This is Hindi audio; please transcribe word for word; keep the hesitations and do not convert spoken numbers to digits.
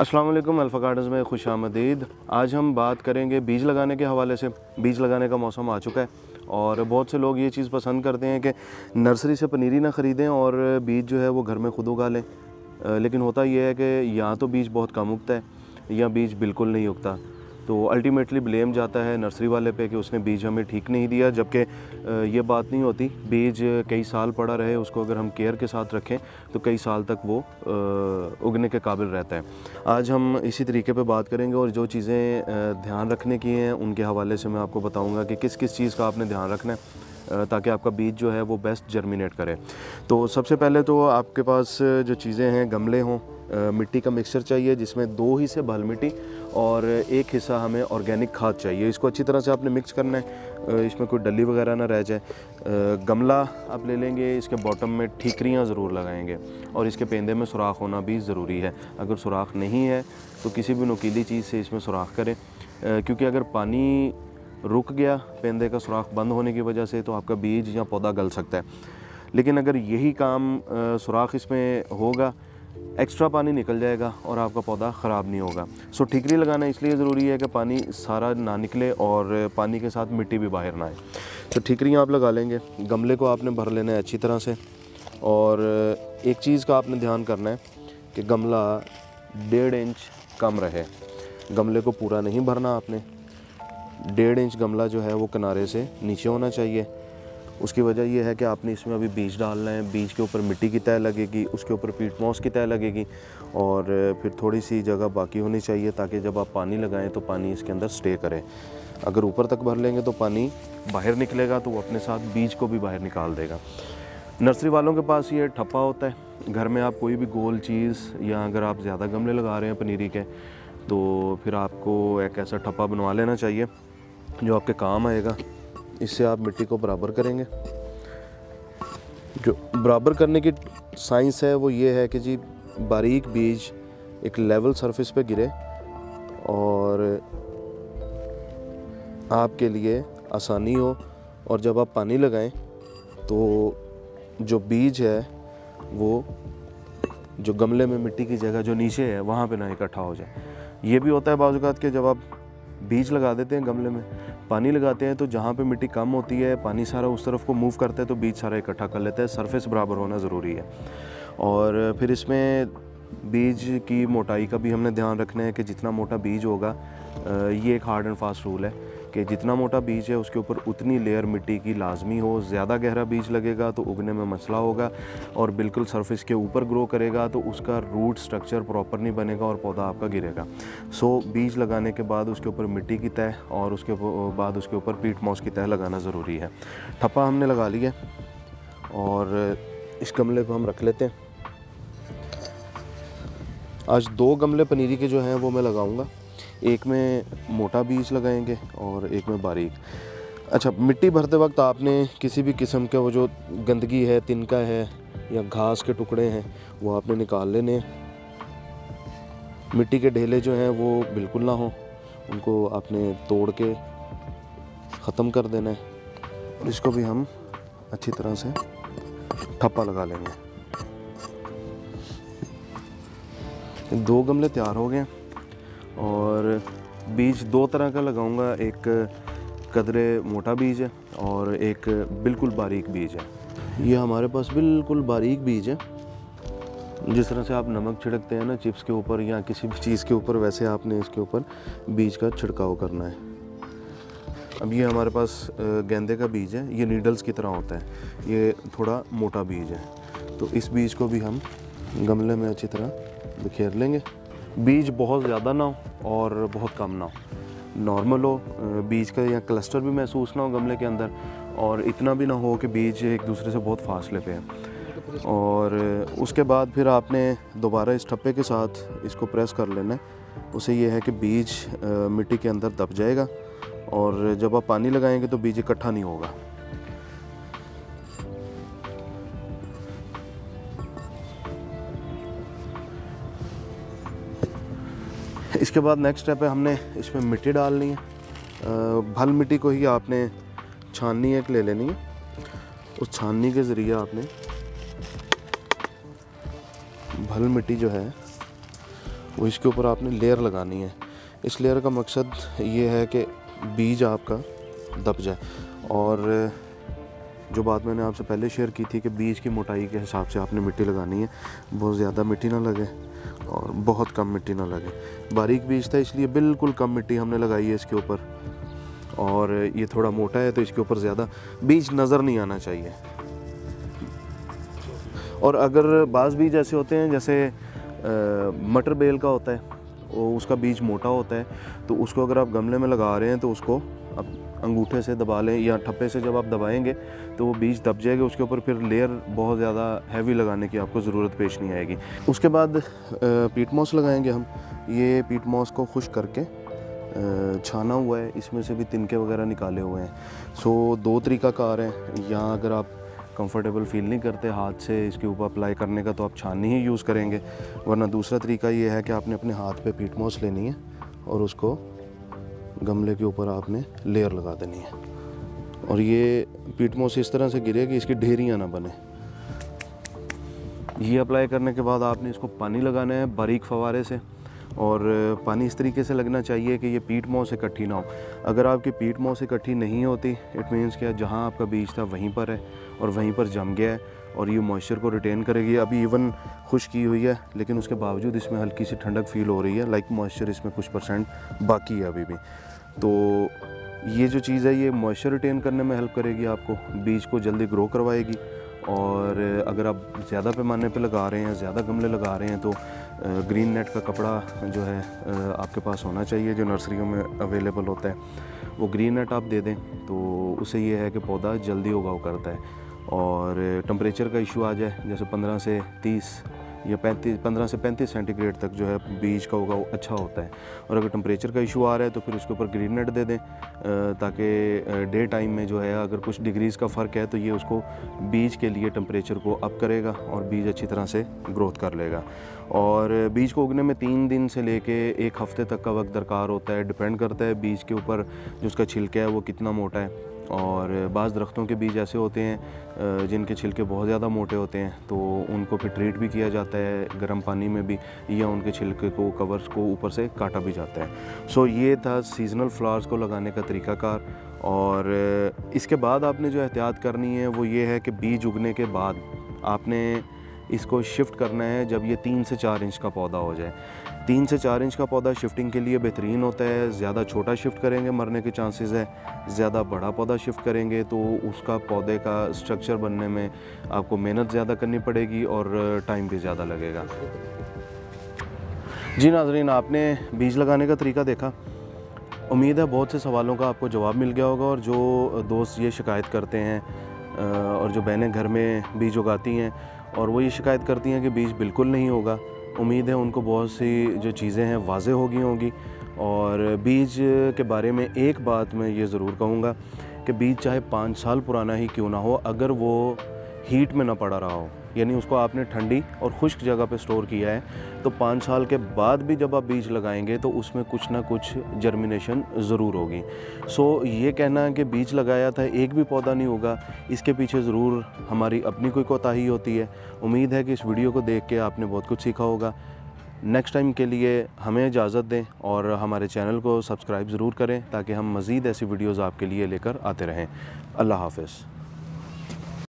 अस्सलाम वालेकुम, अल्फ़ा गार्डन्स में खुश आमदीद। आज हम बात करेंगे बीज लगाने के हवाले से। बीज लगाने का मौसम आ चुका है और बहुत से लोग ये चीज़ पसंद करते हैं कि नर्सरी से पनीरी ना ख़रीदें और बीज जो है वो घर में ख़ुद उगा लें, लेकिन होता ये है कि या तो बीज बहुत कम उगता है या बीज बिल्कुल नहीं उगता। तो अल्टीमेटली ब्लेम जाता है नर्सरी वाले पे कि उसने बीज हमें ठीक नहीं दिया, जबकि ये बात नहीं होती। बीज कई साल पड़ा रहे, उसको अगर हम केयर के साथ रखें तो कई साल तक वो उगने के काबिल रहता है। आज हम इसी तरीके पे बात करेंगे और जो चीज़ें ध्यान रखने की हैं उनके हवाले से मैं आपको बताऊंगा कि किस किस चीज़ का आपने ध्यान रखना है ताकि आपका बीज जो है वो बेस्ट जर्मिनेट करे। तो सबसे पहले तो आपके पास जो चीज़ें हैं, गमले हों, मिट्टी का मिक्सचर चाहिए जिसमें दो हिस्से बलह मिट्टी और एक हिस्सा हमें ऑर्गेनिक खाद चाहिए। इसको अच्छी तरह से आपने मिक्स करना है, इसमें कोई डली वगैरह ना रह जाए। गमला आप ले लेंगे, इसके बॉटम में ठीकरियाँ ज़रूर लगाएंगे और इसके पेंदे में सुराख होना भी ज़रूरी है। अगर सुराख नहीं है तो किसी भी नुकीली चीज़ से इसमें सुराख करें, क्योंकि अगर पानी रुक गया पेंदे का सुराख बंद होने की वजह से तो आपका बीज या पौधा गल सकता है। लेकिन अगर यही काम सुराख इसमें होगा, एक्स्ट्रा पानी निकल जाएगा और आपका पौधा ख़राब नहीं होगा। सो ठीकरी लगाना इसलिए ज़रूरी है कि पानी सारा ना निकले और पानी के साथ मिट्टी भी बाहर ना आए। तो ठीकरियाँ आप लगा लेंगे, गमले को आपने भर लेना है अच्छी तरह से। और एक चीज़ का आपने ध्यान करना है कि गमला डेढ़ इंच कम रहे, गमले को पूरा नहीं भरना आपने। डेढ़ इंच गमला जो है वो किनारे से नीचे होना चाहिए। उसकी वजह यह है कि आपने इसमें अभी बीज डालना है, बीज के ऊपर मिट्टी की तय लगेगी, उसके ऊपर पीट मॉस की तय लगेगी और फिर थोड़ी सी जगह बाकी होनी चाहिए ताकि जब आप पानी लगाएं तो पानी इसके अंदर स्टे करे। अगर ऊपर तक भर लेंगे तो पानी बाहर निकलेगा तो वो अपने साथ बीज को भी बाहर निकाल देगा। नर्सरी वालों के पास ये ठप्पा होता है। घर में आप कोई भी गोल चीज़ या अगर आप ज़्यादा गमले लगा रहे हैं पनीरी के तो फिर आपको एक ऐसा ठप्पा बनवा लेना चाहिए जो आपके काम आएगा। इससे आप मिट्टी को बराबर करेंगे। जो बराबर करने की साइंस है वो ये है कि जी बारीक बीज एक लेवल सरफेस पे गिरे और आपके लिए आसानी हो। और जब आप पानी लगाएं तो जो बीज है वो जो गमले में मिट्टी की जगह जो नीचे है वहाँ पे ना इकट्ठा हो जाए। ये भी होता है बाज़ औक़ात के जब आप बीज लगा देते हैं गमले में, पानी लगाते हैं तो जहाँ पे मिट्टी कम होती है पानी सारा उस तरफ को मूव करता है तो बीज सारा इकट्ठा कर लेता है। सरफेस बराबर होना ज़रूरी है। और फिर इसमें बीज की मोटाई का भी हमने ध्यान रखना है कि जितना मोटा बीज होगा, ये एक हार्ड एंड फास्ट रूल है कि जितना मोटा बीज है उसके ऊपर उतनी लेयर मिट्टी की लाजमी हो। ज़्यादा गहरा बीज लगेगा तो उगने में मसला होगा और बिल्कुल सरफेस के ऊपर ग्रो करेगा तो उसका रूट स्ट्रक्चर प्रॉपर नहीं बनेगा और पौधा आपका गिरेगा। सो बीज लगाने के बाद उसके ऊपर मिट्टी की तह और उसके बाद उसके ऊपर पीट मॉस की तह लगाना ज़रूरी है। ठप्पा हमने लगा लिया और इस गमले को हम रख लेते हैं। आज दो गमले पनीरी के जो हैं वो मैं लगाऊंगा, एक में मोटा बीज लगाएंगे और एक में बारीक। अच्छा, मिट्टी भरते वक्त आपने किसी भी किस्म के वो जो गंदगी है, तिनका है या घास के टुकड़े हैं वो आपने निकाल लेने। मिट्टी के ढेले जो हैं वो बिल्कुल ना हो, उनको आपने तोड़ के ख़त्म कर देना है। और इसको भी हम अच्छी तरह से ठप्पा लगा लेंगे। दो गमले तैयार हो गए और बीज दो तरह का लगाऊंगा, एक कदरे मोटा बीज है और एक बिल्कुल बारीक बीज है। ये हमारे पास बिल्कुल बारीक बीज है, जिस तरह से आप नमक छिड़कते हैं ना चिप्स के ऊपर या किसी भी चीज़ के ऊपर, वैसे आपने इसके ऊपर बीज का छिड़काव करना है। अब ये हमारे पास गेंदे का बीज है, ये नीडल्स की तरह होता है, ये थोड़ा मोटा बीज है। तो इस बीज को भी हम गमले में अच्छी तरह बिखेर लेंगे। बीज बहुत ज़्यादा ना हो और बहुत कम ना हो, नॉर्मल हो। बीज का या क्लस्टर भी महसूस ना हो गमले के अंदर और इतना भी ना हो कि बीज एक दूसरे से बहुत फासले पे हैं। और उसके बाद फिर आपने दोबारा इस ठप्पे के साथ इसको प्रेस कर लेना है। उससे यह है कि बीज मिट्टी के अंदर दब जाएगा और जब आप पानी लगाएंगे तो बीज इकट्ठा नहीं होगा। इसके बाद नेक्स्ट स्टेप है, हमने इसमें मिट्टी डालनी है। भल मिट्टी को ही आपने छाननी एक ले लेनी है। उस छाननी के ज़रिए आपने भल मिट्टी जो है वो इसके ऊपर आपने लेयर लगानी है। इस लेयर का मकसद ये है कि बीज आपका दब जाए, और जो बात मैंने आपसे पहले शेयर की थी कि बीज की मोटाई के हिसाब से आपने मिट्टी लगानी है, बहुत ज़्यादा मिट्टी ना लगे और बहुत कम मिट्टी ना लगे। बारीक बीज था इसलिए बिल्कुल कम मिट्टी हमने लगाई है इसके ऊपर, और ये थोड़ा मोटा है तो इसके ऊपर ज़्यादा बीज नज़र नहीं आना चाहिए। और अगर बाज़ बीज ऐसे होते हैं जैसे मटर बेल का होता है, उसका बीज मोटा होता है, तो उसको अगर आप गमले में लगा रहे हैं तो उसको आप अंगूठे से दबा लें या ठप्पे से जब आप दबाएंगे तो वो बीज दब जाएगा। उसके ऊपर फिर लेयर बहुत ज़्यादा हैवी लगाने की आपको ज़रूरत पेश नहीं आएगी। उसके बाद पीट मॉस लगाएंगे हम। ये पीट मॉस को खुश करके छाना हुआ है, इसमें से भी तिनके वगैरह निकाले हुए हैं। सो दो तरीका कार है, या अगर आप कंफर्टेबल फील नहीं करते हाथ से इसके ऊपर अप्लाई करने का तो आप छाननी ही यूज़ करेंगे, वरना दूसरा तरीका ये है कि आपने अपने हाथ पे पीट मॉस लेनी है और उसको गमले के ऊपर आपने लेयर लगा देनी है, और ये पीट मॉस इस तरह से गिरे कि इसकी ढेरियाँ ना बने। ये अप्लाई करने के बाद आपने इसको पानी लगाना है बारीक फवारे से, और पानी इस तरीके से लगना चाहिए कि ये पीट मॉस इकट्ठी ना हो। अगर आपकी पीट मॉस इकट्ठी नहीं होती, इट मीन्स कि जहाँ आपका बीज था वहीं पर है और वहीं पर जम गया है, और ये मॉइस्चर को रिटेन करेगी। अभी इवन खुश की हुई है लेकिन उसके बावजूद इसमें हल्की सी ठंडक फील हो रही है, लाइक मॉइस्चर इसमें कुछ परसेंट बाकी है अभी भी। तो ये जो चीज़ है ये मॉइस्चर रिटेन करने में हेल्प करेगी, आपको बीज को जल्दी ग्रो करवाएगी। और अगर आप ज़्यादा पैमाने पे लगा रहे हैं, ज़्यादा गमले लगा रहे हैं, तो ग्रीन नेट का कपड़ा जो है आपके पास होना चाहिए, जो नर्सरियों में अवेलेबल होता है, वो ग्रीन नेट आप दे दें तो उससे ये है कि पौधा जल्दी उगाव करता है। और टेम्परेचर का इशू आ जाए, जैसे पंद्रह से तीस या पैंतीस पंद्रह से पैंतीस सेंटीग्रेड तक जो है बीज का उगाव अच्छा होता है। और अगर टेम्परेचर का इशू आ रहा है तो फिर उसके ऊपर ग्रीन नेट दे दें, ताकि डे टाइम में जो है अगर कुछ डिग्रीज़ का फ़र्क है तो ये उसको बीज के लिए टेम्परेचर को अप करेगा और बीज अच्छी तरह से ग्रोथ कर लेगा। और बीज को उगने में तीन दिन से लेके एक हफ़्ते तक का वक्त दरकार होता है, डिपेंड करता है बीज के ऊपर जो उसका छिलका है वो कितना मोटा है। और बाज़ दरख्तों के बीज ऐसे होते हैं जिनके छिलके बहुत ज़्यादा मोटे होते हैं, तो उनको फिर ट्रीट भी किया जाता है गर्म पानी में भी, या उनके छिलके को कवर्स को ऊपर से काटा भी जाता है। सो ये था सीजनल फ्लावर्स को लगाने का तरीकाकार। और इसके बाद आपने जो एहतियात करनी है वो ये है कि बीज उगने के बाद आपने इसको शिफ्ट करना है जब ये तीन से चार इंच का पौधा हो जाए। तीन से चार इंच का पौधा शिफ्टिंग के लिए बेहतरीन होता है। ज़्यादा छोटा शिफ्ट करेंगे मरने के चांसेस है, ज़्यादा बड़ा पौधा शिफ्ट करेंगे तो उसका पौधे का स्ट्रक्चर बनने में आपको मेहनत ज़्यादा करनी पड़ेगी और टाइम भी ज़्यादा लगेगा। जी नाज़रीन, आपने बीज लगाने का तरीका देखा। उम्मीद है बहुत से सवालों का आपको जवाब मिल गया होगा, और जो दोस्त ये शिकायत करते हैं और जो बहनें घर में बीज उगाती हैं और वो ये शिकायत करती हैं कि बीज बिल्कुल नहीं होगा, उम्मीद है उनको बहुत सी जो चीज़ें हैं वाज़ेह हो गई होंगी। और बीज के बारे में एक बात मैं ये ज़रूर कहूँगा कि बीज चाहे पाँच साल पुराना ही क्यों ना हो, अगर वो हीट में ना पड़ा रहा हो, यानी उसको आपने ठंडी और खुश्क जगह पे स्टोर किया है, तो पाँच साल के बाद भी जब आप बीज लगाएंगे तो उसमें कुछ ना कुछ जर्मिनेशन ज़रूर होगी। सो ये कहना कि बीज लगाया था एक भी पौधा नहीं होगा, इसके पीछे ज़रूर हमारी अपनी कोई कोताही होती है। उम्मीद है कि इस वीडियो को देख के आपने बहुत कुछ सीखा होगा। नेक्स्ट टाइम के लिए हमें इजाज़त दें और हमारे चैनल को सब्सक्राइब ज़रूर करें ताकि हम मज़ीद ऐसी वीडियोज़ आपके लिए लेकर आते रहें। अल्लाह हाफ़िज़।